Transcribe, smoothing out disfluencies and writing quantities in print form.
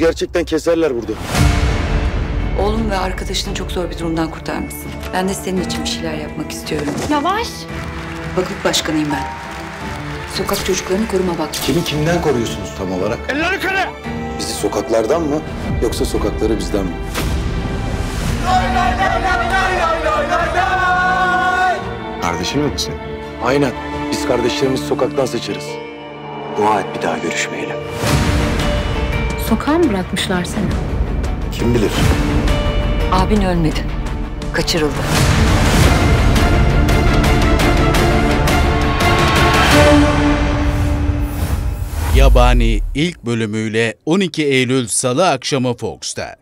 gerçekten keserler burada. Oğlum ve arkadaşını çok zor bir durumdan kurtarmışsın. Ben de senin için bir şeyler yapmak istiyorum. Yavaş. Vakıf başkanıyım ben. Sokak çocuklarını koruma bak. Kimi kimden koruyorsunuz tam olarak? Eller yukarı! Bizi sokaklardan mı yoksa sokakları bizden mi? Kardeşim mi misin? Aynen. Biz kardeşlerimizi sokaktan seçeriz. Dua et bir daha görüşmeyelim. Sokağa mı bırakmışlar seni? Kim bilir? Abin ölmedi. Kaçırıldı. Yabani ilk bölümüyle 12 Eylül Salı akşamı Fox'ta.